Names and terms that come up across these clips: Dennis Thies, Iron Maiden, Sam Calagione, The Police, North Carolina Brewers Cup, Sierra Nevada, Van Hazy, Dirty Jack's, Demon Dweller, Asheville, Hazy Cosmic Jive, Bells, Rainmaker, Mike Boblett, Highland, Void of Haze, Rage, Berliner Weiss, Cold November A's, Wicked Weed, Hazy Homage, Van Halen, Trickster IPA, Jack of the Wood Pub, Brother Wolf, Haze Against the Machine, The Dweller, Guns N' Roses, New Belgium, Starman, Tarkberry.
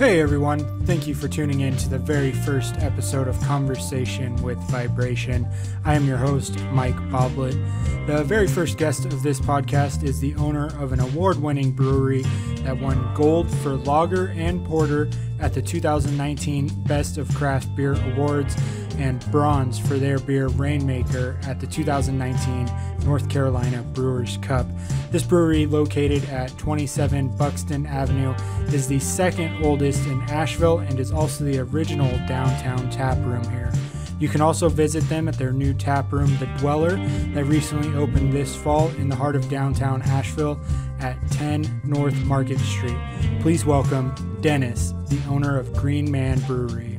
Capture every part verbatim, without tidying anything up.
Hey everyone, thank you for tuning in to the very first episode of Conversation with Vibration. I am your host, Mike Boblett. The very first guest of this podcast is the owner of an award-winning brewery that won gold for lager and porter at the two thousand nineteen Best of Craft Beer Awards and bronze for their beer Rainmaker at the two thousand nineteen North Carolina Brewers Cup. This brewery, located at twenty-seven Buxton Avenue, is the second oldest in Asheville and is also the original downtown tap room here. You can also visit them at their new tap room, The Dweller, that recently opened this fall in the heart of downtown Asheville at ten North Market Street. Please welcome Dennis, the owner of Green Man Brewery.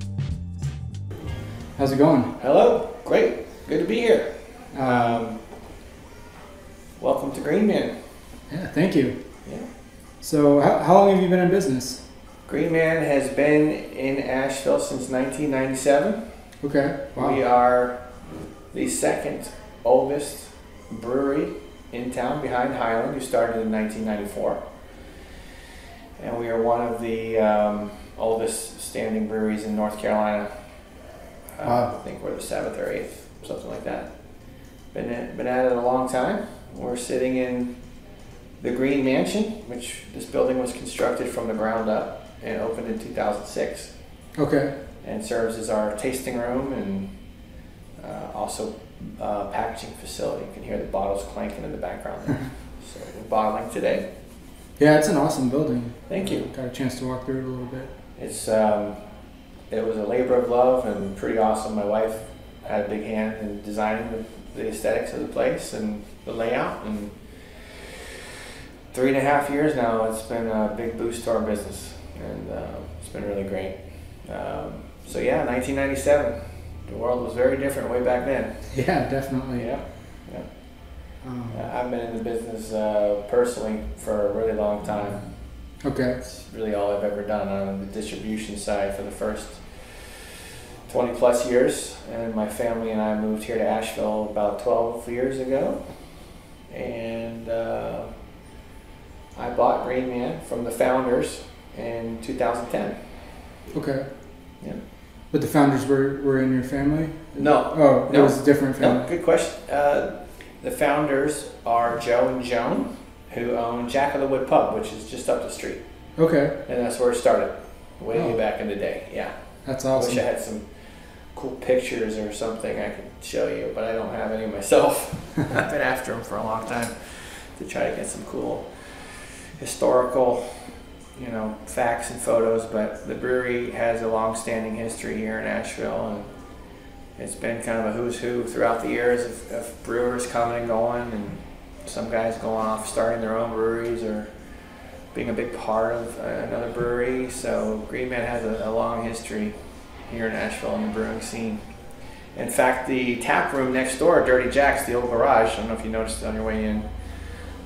How's it going? Hello. Great. Good to be here. Um, welcome to Green Man. Yeah, thank you. Yeah. So how, how long have you been in business? Green Man has been in Asheville since nineteen ninety-seven. Okay. Wow. We are the second oldest brewery in town behind Highland, who started in nineteen ninety-four. And we are one of the um, oldest standing breweries in North Carolina. Uh, wow. I think we're the seventh or eighth, something like that. Been at, been at it a long time. We're sitting in the Green Mansion, which this building was constructed from the ground up and opened in two thousand six. Okay. And serves as our tasting room and uh, also uh, packaging facility. You can hear the bottles clanking in the background there. So we're bottling today. Yeah, it's an awesome building. Thank you. Got a chance to walk through it a little bit. It's um, it was a labor of love and pretty awesome. My wife had a big hand in designing the, the aesthetics of the place and the layout. And three and a half years now, it's been a big boost to our business, and uh, it's been really great. Um, So yeah, nineteen ninety-seven. The world was very different way back then. Yeah, definitely. Yeah, yeah. Um, I've been in the business uh, personally for a really long time. Okay. It's really all I've ever done on the distribution side for the first twenty plus years. And my family and I moved here to Asheville about twelve years ago. And uh, I bought Green Man from the founders in two thousand ten. Okay. Yeah. But the founders were, were in your family? No. Oh, no. It was a different family. No, good question. Uh, the founders are Joe and Joan, who own Jack of the Wood Pub, which is just up the street. Okay. And that's where it started, way oh. back in the day. Yeah. That's awesome. I wish I had some cool pictures or something I could show you, but I don't have any myself. I've been after them for a long time to try to get some cool historical, you know, facts and photos, but the brewery has a long-standing history here in Asheville, and it's been kind of a who's who throughout the years of, of brewers coming and going, and some guys going off starting their own breweries or being a big part of another brewery. So Green Man has a, a long history here in Asheville in the brewing scene. In fact, the tap room next door, Dirty Jack's, the old garage, I don't know if you noticed on your way in,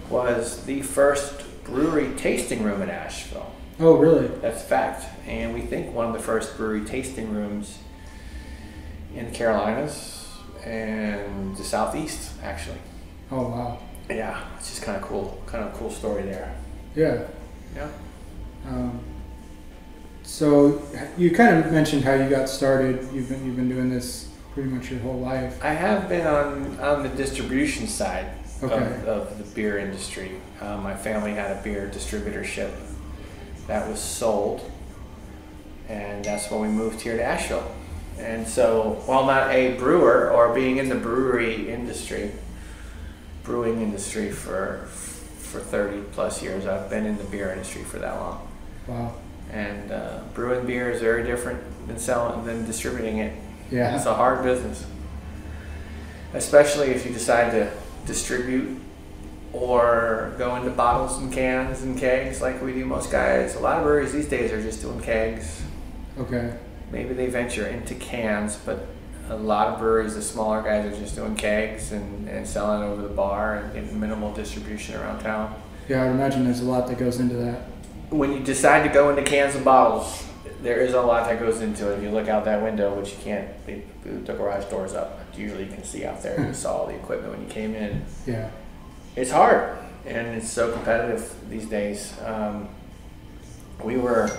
was the first brewery tasting room in Asheville. Oh, really? That's a fact. And we think one of the first brewery tasting rooms in the Carolinas and the Southeast, actually. Oh, wow. Yeah, it's just kind of cool, kind of cool story there. Yeah. Yeah. Um, so you kind of mentioned how you got started. You've been you've been doing this pretty much your whole life. I have been on on the distribution side. Okay. Of, of the beer industry. Uh, my family had a beer distributorship that was sold, and that's when we moved here to Asheville. And so, while not a brewer or being in the brewery industry, brewing industry for for thirty plus years, I've been in the beer industry for that long. Wow. And uh, brewing beer is very different than selling than distributing it. Yeah. It's a hard business, especially if you decide to distribute or go into bottles and cans and kegs like we do most guys. A lot of breweries these days are just doing kegs. Okay. Maybe they venture into cans, but a lot of breweries, the smaller guys, are just doing kegs and, and selling over the bar and getting minimal distribution around town. Yeah, I would imagine there's a lot that goes into that. When you decide to go into cans and bottles, there is a lot that goes into it. If you look out that window, which you can't, the, the garage door's up. Usually you can see out there, you saw all the equipment when you came in. Yeah. It's hard, and it's so competitive these days. Um, we were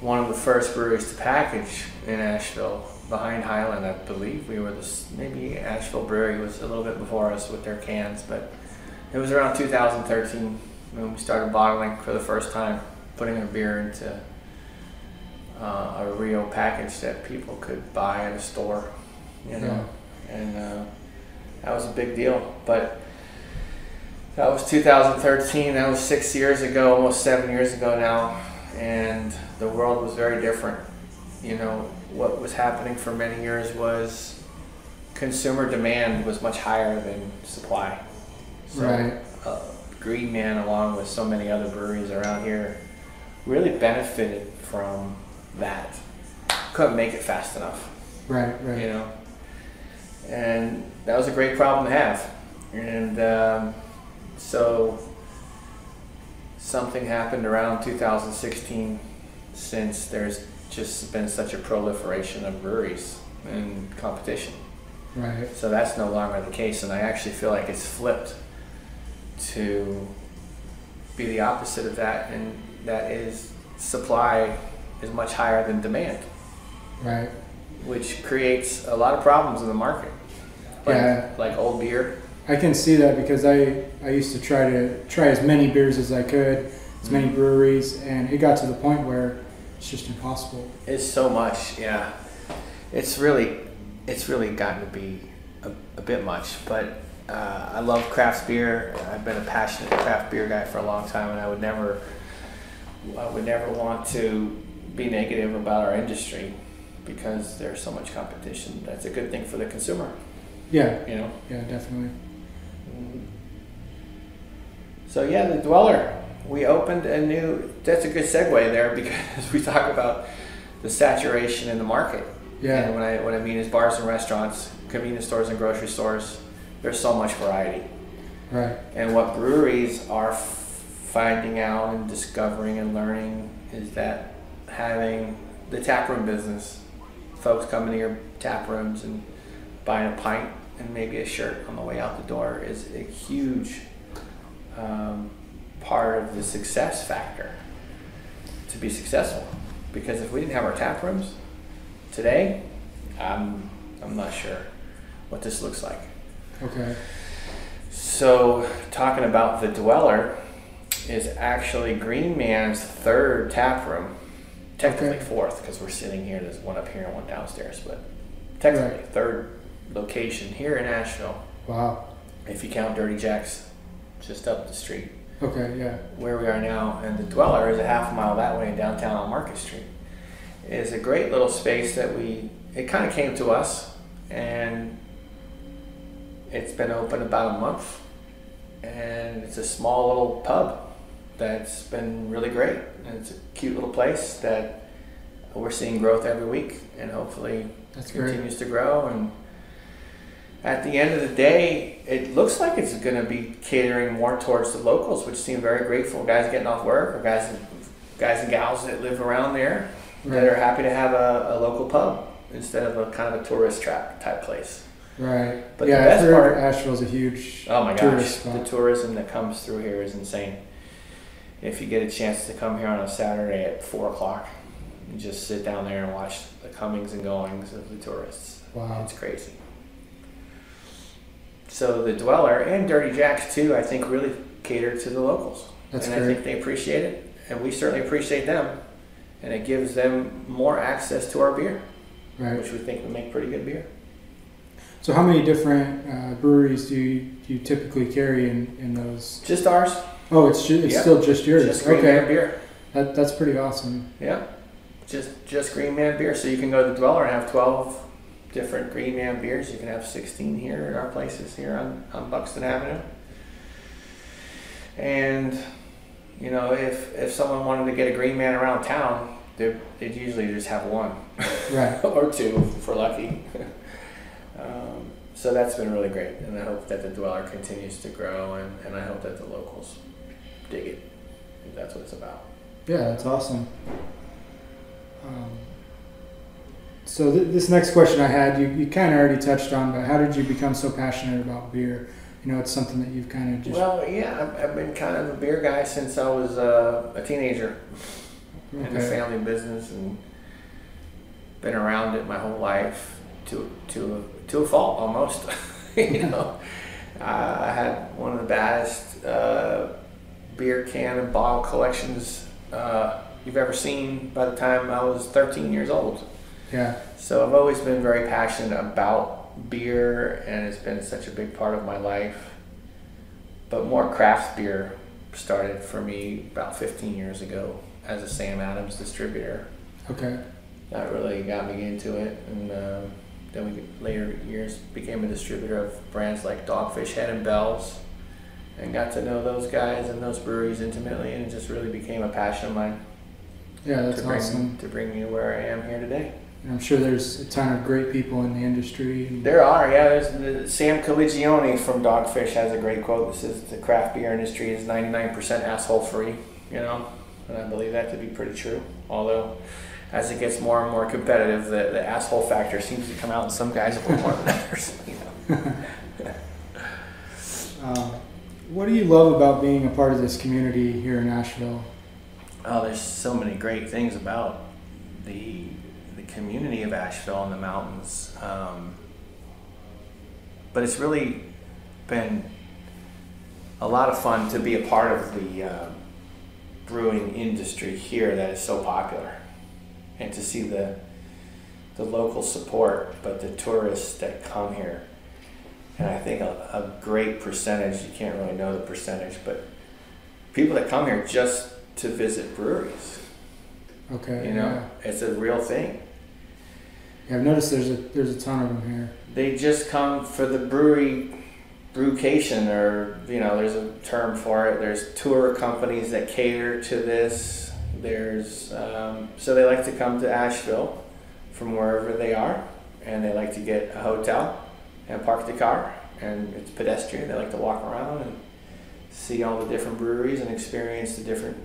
one of the first breweries to package in Asheville, behind Highland. I believe we were this, maybe Asheville Brewery was a little bit before us with their cans, but it was around two thousand thirteen when we started bottling for the first time, putting a beer into uh, a real package that people could buy at a store, you know, yeah. and uh, that was a big deal. But that was two thousand thirteen, that was six years ago, almost seven years ago now, and the world was very different. You know, what was happening for many years was consumer demand was much higher than supply. So, right. uh, Green Man, along with so many other breweries around here, really benefited from that. Couldn't make it fast enough. Right, right. You know, and that was a great problem to have. And um, so something happened around two thousand sixteen, since there's just been such a proliferation of breweries and competition. Right. So that's no longer the case, and I actually feel like it's flipped to be the opposite of that, and that is supply is much higher than demand. Right. Which creates a lot of problems in the market. Like, yeah. Like old beer. I can see that because I, I used to try to try as many beers as I could, as many breweries, and it got to the point where it's just impossible. It's so much, yeah. It's really, it's really gotten to be a, a bit much, but uh, I love craft beer. I've been a passionate craft beer guy for a long time, and I would never, I would never want to be negative about our industry because there's so much competition. That's a good thing for the consumer. Yeah. You know. Yeah, definitely. So yeah, The Dweller. We opened a new, that's a good segue there because we talk about the saturation in the market. Yeah. And what I, what I mean is bars and restaurants, convenience stores and grocery stores, there's so much variety. Right. And what breweries are finding out and discovering and learning is that having the taproom business, folks coming to your tap rooms and buying a pint and maybe a shirt on the way out the door is a huge um, part of the success factor to be successful, because if we didn't have our tap rooms today, I'm, I'm not sure what this looks like. Okay. So talking about The Dweller is actually Green Man's third tap room, technically okay. fourth, because we're sitting here, there's one up here and one downstairs, but technically right. third location here in Asheville. Wow. If you count Dirty Jack's just up the street. Okay, yeah. Where we are now, and The Dweller is a half mile that way downtown on Market Street. It's a great little space that we, it kind of came to us, and it's been open about a month, and it's a small little pub that's been really great, and it's a cute little place that we're seeing growth every week, and hopefully that's continues great. to grow. And at the end of the day, it looks like it's going to be catering more towards the locals, which seem very grateful. Guys getting off work, or guys, guys and gals that live around there right. that are happy to have a, a local pub instead of a kind of a tourist trap type place. Right. But yeah, the best I've heard part, Asheville's a huge oh my gosh, spot. The tourism that comes through here is insane. If you get a chance to come here on a Saturday at four o'clock, you just sit down there and watch the comings and goings of the tourists. Wow, it's crazy. So The Dweller and Dirty Jack's too, I think, really cater to the locals. That's and great. I think they appreciate it, and we certainly appreciate them, and it gives them more access to our beer, right. which we think we make pretty good beer. So how many different uh, breweries do you, do you typically carry in, in those? Just ours. Oh, it's, ju it's yep. still just yours? Just Green okay. Man beer. That, that's pretty awesome. Yeah, just, just Green Man beer. So you can go to The Dweller and have twelve different Green Man beers. You can have sixteen here at our places here on, on Buxton Avenue. And, you know, if if someone wanted to get a Green Man around town, they'd, they'd usually just have one. Right. Or two, if we're lucky. um, so that's been really great. And I hope that The Dweller continues to grow, and, and I hope that the locals dig it. That's what it's about. Yeah, that's awesome. Um, So th this next question I had, you, you kind of already touched on, but how did you become so passionate about beer? You know, it's something that you've kind of just... Well, yeah, I've, I've been kind of a beer guy since I was uh, a teenager. okay. in the family business and been around it my whole life to to to a fault almost. You know, uh, I had one of the baddest uh, beer can and bottle collections uh, you've ever seen by the time I was thirteen years old. Yeah. So I've always been very passionate about beer, and it's been such a big part of my life. But more craft beer started for me about fifteen years ago as a Sam Adams distributor. Okay. That really got me into it, and uh, then we later years became a distributor of brands like Dogfish Head and Bells, and got to know those guys and those breweries intimately, and it just really became a passion of mine. Yeah, that's to bring, awesome. To bring me where I am here today. And I'm sure there's a ton of great people in the industry. There are, yeah. There's the, Sam Calagione from Dogfish has a great quote. This is, the craft beer industry is ninety-nine percent asshole free, you know, and I believe that to be pretty true. Although, as it gets more and more competitive, the, the asshole factor seems to come out in some guys a little more than others. You know? um, what do you love about being a part of this community here in Asheville? Oh, there's so many great things about the the community of Asheville and the mountains, um, but it's really been a lot of fun to be a part of the uh, brewing industry here that is so popular. And to see the the local support, but the tourists that come here, and I think a, a great percentage, you can't really know the percentage, but people that come here just to visit breweries. Okay. You know, yeah. It's a real thing. Yeah, I've noticed there's a there's a ton of them here. They just come for the brewery brewcation, or you know, there's a term for it. There's tour companies that cater to this. There's um, so they like to come to Asheville from wherever they are, and they like to get a hotel and park the car, and it's pedestrian. They like to walk around and see all the different breweries and experience the different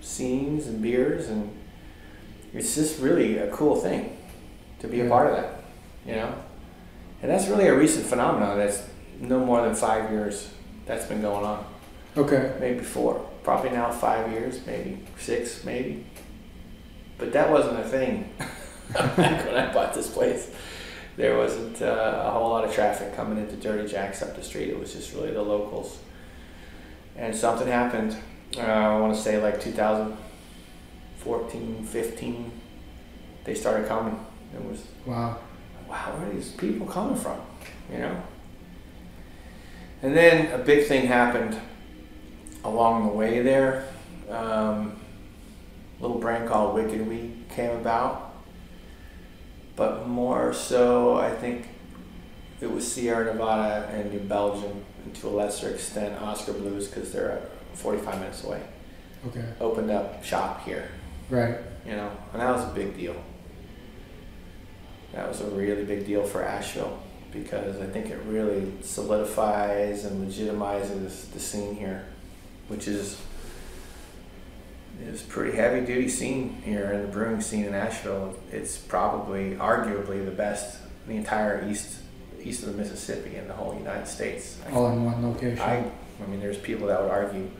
scenes and beers, and it's just really a cool thing to be a part of that, you know. And that's really a recent phenomenon that's no more than five years that's been going on. Okay. Maybe four. Probably now five years, maybe six, maybe. But that wasn't a thing back when I bought this place. There wasn't uh, a whole lot of traffic coming into Dirty Jack's up the street. It was just really the locals. And something happened, uh, I want to say like two thousand fourteen, fifteen, they started coming. It was, wow, wow, where are these people coming from, you know? And then a big thing happened along the way there. Um, a little brand called Wicked Weed came about, but more so I think it was Sierra Nevada and New Belgium, and to a lesser extent Oscar Blues, because they're forty-five minutes away. Okay. Opened up shop here. Right. You know, and that was a big deal. That was a really big deal for Asheville, because I think it really solidifies and legitimizes the scene here, which is is pretty heavy duty scene here in the brewing scene in Asheville. It's probably, arguably, the best in the entire east east of the Mississippi in the whole United States. All in one location. I, I mean, there's people that would argue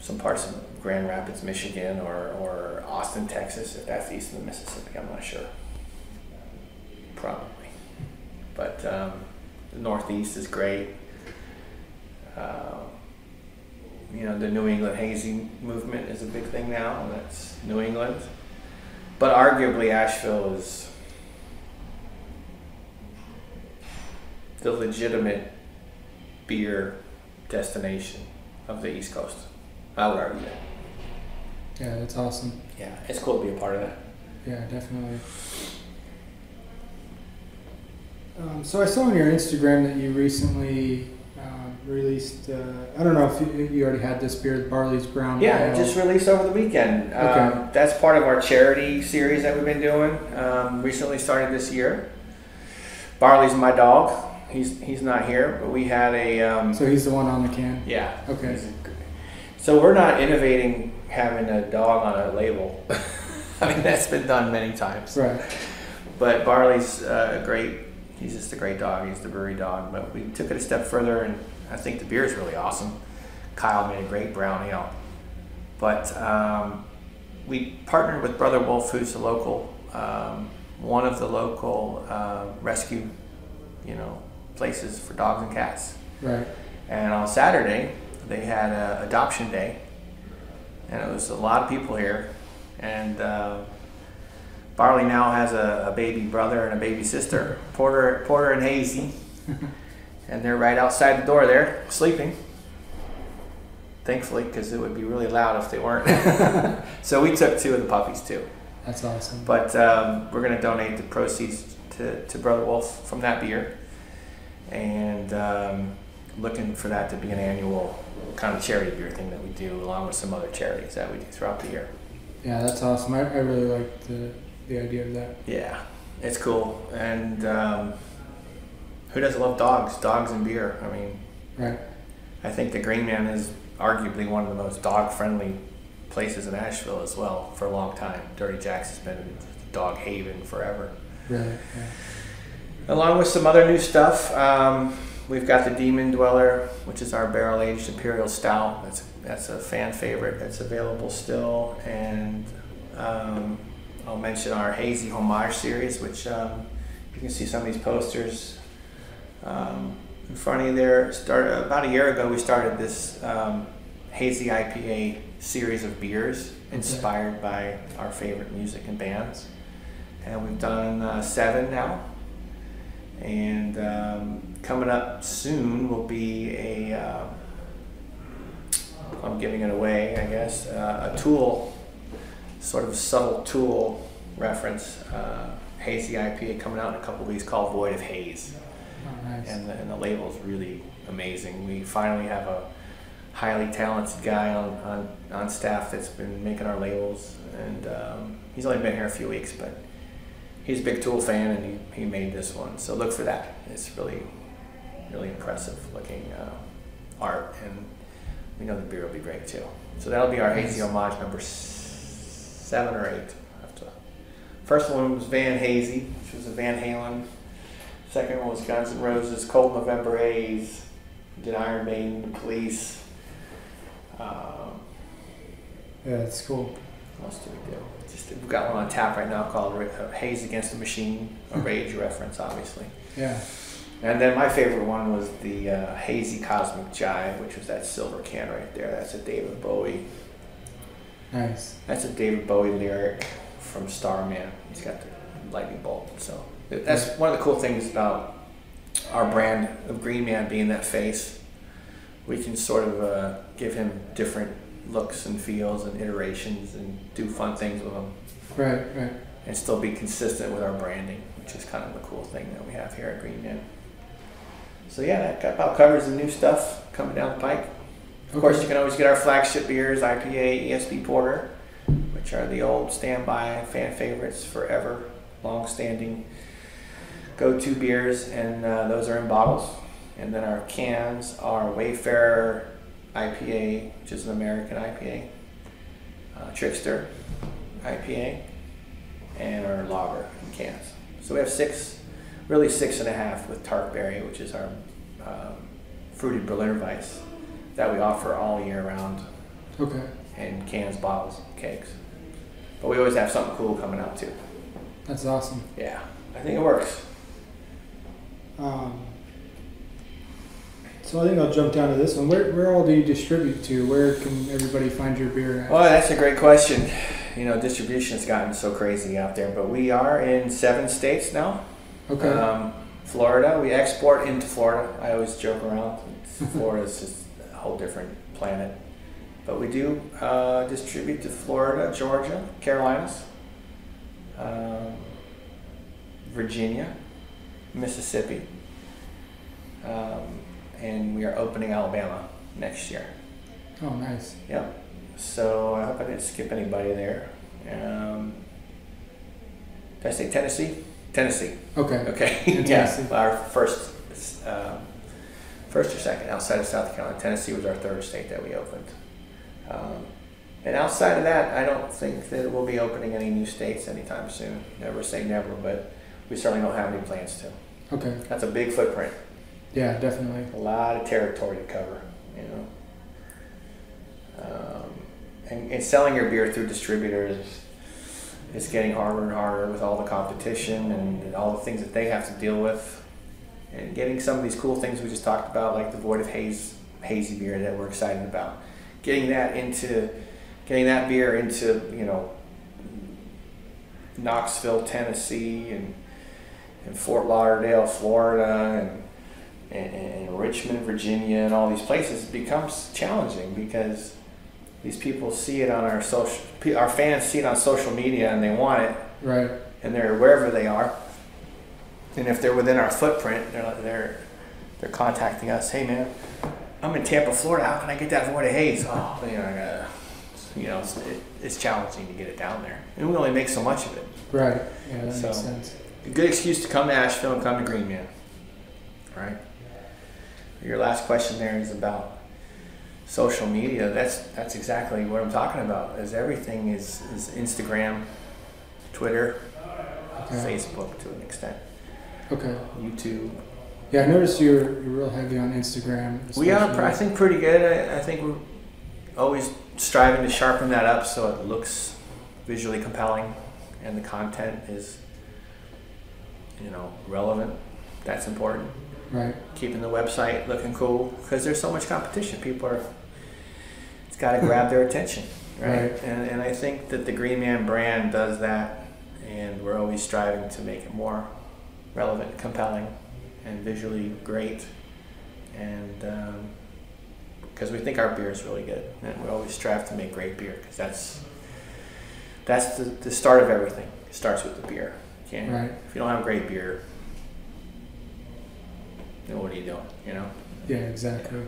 some parts of Grand Rapids, Michigan, or or Austin, Texas, if that's east of the Mississippi. I'm not sure. Probably, but um, the Northeast is great. Uh, You know, the New England hazy movement is a big thing now, and that's New England. But arguably, Asheville is the legitimate beer destination of the East Coast. I would argue that. Yeah, that's awesome. Yeah, it's cool to be a part of that. Yeah, definitely. Um, so I saw on your Instagram that you recently Uh, released, uh, I don't know if you, if you already had this beer, the Barley's Brown. Yeah, it just released over the weekend. Okay. Um, that's part of our charity series that we've been doing. Um, recently started this year. Barley's my dog. He's he's not here, but we had a... Um, so he's the one on the can? Yeah. Okay. A, so we're not innovating having a dog on a label. I mean, that's been done many times. Right. But Barley's uh, a great... He's just a great dog. He's the brewery dog. But we took it a step further, and I think the beer is really awesome. Kyle made a great brown ale. But um, we partnered with Brother Wolf, who's the local, um, one of the local uh, rescue, you know, places for dogs and cats. Right. And on Saturday, they had an adoption day, and it was a lot of people here. And uh, Barley now has a, a baby brother and a baby sister, Porter, Porter and Hazy, and they're right outside the door there, sleeping. Thankfully, because it would be really loud if they weren't. So we took two of the puppies too. That's awesome. But um, we're going to donate the proceeds to, to Brother Wolf from that beer, and um, looking for that to be an annual kind of charity beer thing that we do, along with some other charities that we do throughout the year. Yeah, that's awesome. I, I really like the the idea of that. Yeah, it's cool. And um, who doesn't love dogs? Dogs and beer. I mean, right. I think the Green Man is arguably one of the most dog-friendly places in Asheville as well for a long time. Dirty Jack's has been dog haven forever. Really? Yeah. Along with some other new stuff, um, we've got the Demon Dweller, which is our barrel-aged Imperial Stout. That's, that's a fan favorite that's available still. And um, I'll mention our Hazy Homage series, which um, you can see some of these posters. Um, In front of you there, start, about a year ago, we started this um, Hazy I P A series of beers inspired by our favorite music and bands. And we've done uh, seven now. And um, coming up soon will be a, uh, I'm giving it away, I guess, uh, a Tool, sort of subtle Tool reference, uh, Hazy I P A coming out in a couple weeks called Void of Haze. Oh, nice. And the, and the label is really amazing. We finally have a highly talented guy on, on, on staff that's been making our labels, and um, he's only been here a few weeks, but he's a big Tool fan, and he, he made this one. So look for that. It's really, really impressive looking uh, art, and we know the beer will be great too. So that'll be our nice. Hazy Homage number seven or eight. First one was Van Hazy, which was a Van Halen. Second one was Guns N' Roses, Cold November A's, did Iron Maiden, The Police. Um, yeah, that's cool. What else do we do? Just, we've got one on tap right now called Haze Against the Machine, a Rage reference, obviously. Yeah. And then my favorite one was the uh, Hazy Cosmic Jive, which was that silver can right there. That's a David Bowie. Nice. That's a David Bowie lyric from Starman. He's got the lightning bolt, so... That's one of the cool things about our brand of Green Man being that face. We can sort of uh, give him different looks and feels and iterations and do fun things with him. Right, right. And still be consistent with our branding, which is kind of the cool thing that we have here at Green Man. So yeah, that about covers the new stuff coming down the pike. Of okay. course, you can always get our flagship beers, I P A, E S B Porter, which are the old standby fan favorites forever, long-standing go-to beers, and uh, those are in bottles. And then our cans are Wayfarer I P A, which is an American I P A, uh, Trickster I P A, and our lager in cans. So we have six, really six and a half with Tarkberry, which is our um, fruited Berliner Weiss that we offer all year round. Okay. And cans, bottles, kegs. But we always have something cool coming out too. That's awesome. Yeah, I think it works. Um, so I think I'll jump down to this one. Where, where all do you distribute to? Where can everybody find your beer at? Well, that's a great question. You know, distribution's gotten so crazy out there, but we are in seven states now. Okay. Um, Florida, we export into Florida. I always joke around. Florida's just a whole different planet. But we do uh, distribute to Florida, Georgia, Carolinas, um, Virginia, Mississippi, um, and we are opening Alabama next year. Oh, nice. Yeah. So I hope I didn't skip anybody there. Um, did I say Tennessee? Tennessee. Okay. Okay. Yeah. Our first, um, first or second outside of South Carolina. Tennessee was our third state that we opened. Um, and outside of that, I don't think that we'll be opening any new states anytime soon. Never say never, but we certainly don't have any plans to. Okay. That's a big footprint. Yeah, definitely. A lot of territory to cover, you know. Um, and, and selling your beer through distributors is getting harder and harder with all the competition and, and all the things that they have to deal with. And getting some of these cool things we just talked about, like the Void of Haze hazy beer that we're excited about, getting that into getting that beer into you know Knoxville, Tennessee, and and Fort Lauderdale, Florida, and And, and Richmond, Virginia, and all these places becomes challenging because these people see it on our social, our fans see it on social media and they want it, right? And they're wherever they are, and if they're within our footprint, they're they're, they're contacting us. Hey man, I'm in Tampa, Florida. How can I get that Void of Haze? Oh, you know, I gotta, you know, it's, it, it's challenging to get it down there, and we only make so much of it, right? Yeah, that so, makes sense. A good excuse to come to Asheville and come to Green Man, right? Your last question there is about social media. That's that's exactly what I'm talking about. Is everything is, is Instagram, Twitter, okay. Facebook to an extent. Okay. YouTube. Yeah, I noticed you're you're real heavy on Instagram. We are, I think, pretty good. I, I think we're always striving to sharpen that up so it looks visually compelling and the content is, you know, relevant. That's important. Right. Keeping the website looking cool because there's so much competition. People are, it's got to grab their attention, right? right. And, and I think that the Green Man brand does that, and we're always striving to make it more relevant, compelling, and visually great. And um, because we think our beer is really good, and we always strive to make great beer because that's that's the, the start of everything. It starts with the beer. Can't, right. If you don't have great beer, then what are you doing, you know? Yeah, exactly.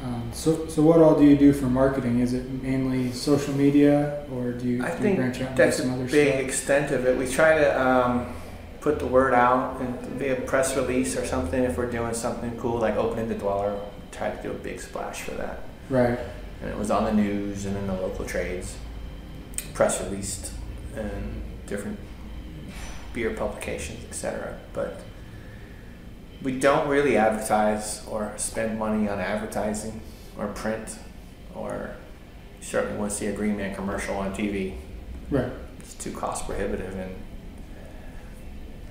Um, so, so what all do you do for marketing? Is it mainly social media, or do you, I do you branch out into some other stuff? I think that's a big extent of it. We try to um, put the word out and be a press release or something if we're doing something cool, like opening the Dweller. We try to do a big splash for that. Right. And it was on the news and in the local trades, press released, and different beer publications, et cetera. But we don't really advertise or spend money on advertising or print, or you certainly won't see a Green Man commercial on T V. Right. It's too cost prohibitive, and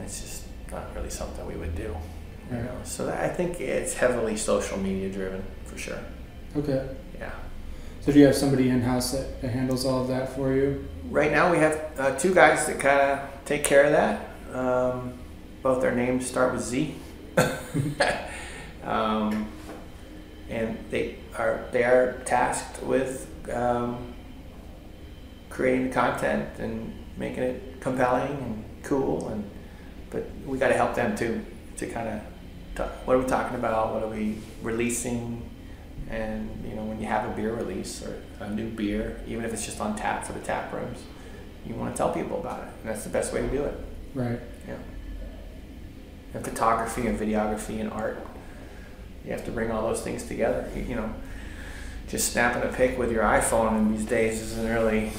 it's just not really something we would do. Right. You know? So I think it's heavily social media driven for sure. Okay. Yeah. So do you have somebody in-house that, that handles all of that for you? Right now we have uh, two guys that kind of take care of that. Um, both their names start with Z. um, and they are they are tasked with um, creating the content and making it compelling and cool, and but we got to help them too to kind of talk, what are we talking about, what are we releasing, and you know when you have a beer release or a new beer, even if it's just on tap for the tap rooms, you want to tell people about it, and that's the best way to do it. Right. Yeah. And photography and videography and art. You have to bring all those things together. You, you know, just snapping a pic with your iPhone in these days isn't really.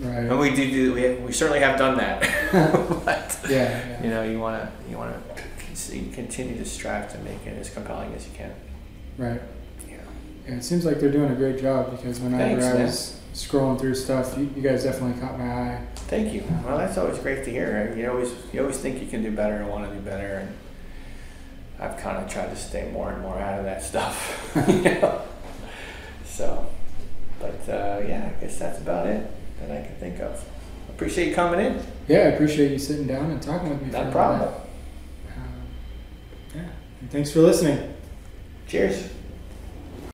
Right. And we do do we we certainly have done that. But yeah, yeah. You know, you want to you want to continue to strive to make it as compelling as you can. Right. Yeah. And it seems like they're doing a great job because whenever Thanks, I was man. scrolling through stuff, you, you guys definitely caught my eye. Thank you. Well, that's always great to hear. You always you always think you can do better and want to do better, and I've kind of tried to stay more and more out of that stuff. You know? So, but uh, yeah, I guess that's about it that I can think of. Appreciate you coming in. Yeah, I appreciate you sitting down and talking with me. Not a problem. Um, yeah, and thanks for listening. Cheers.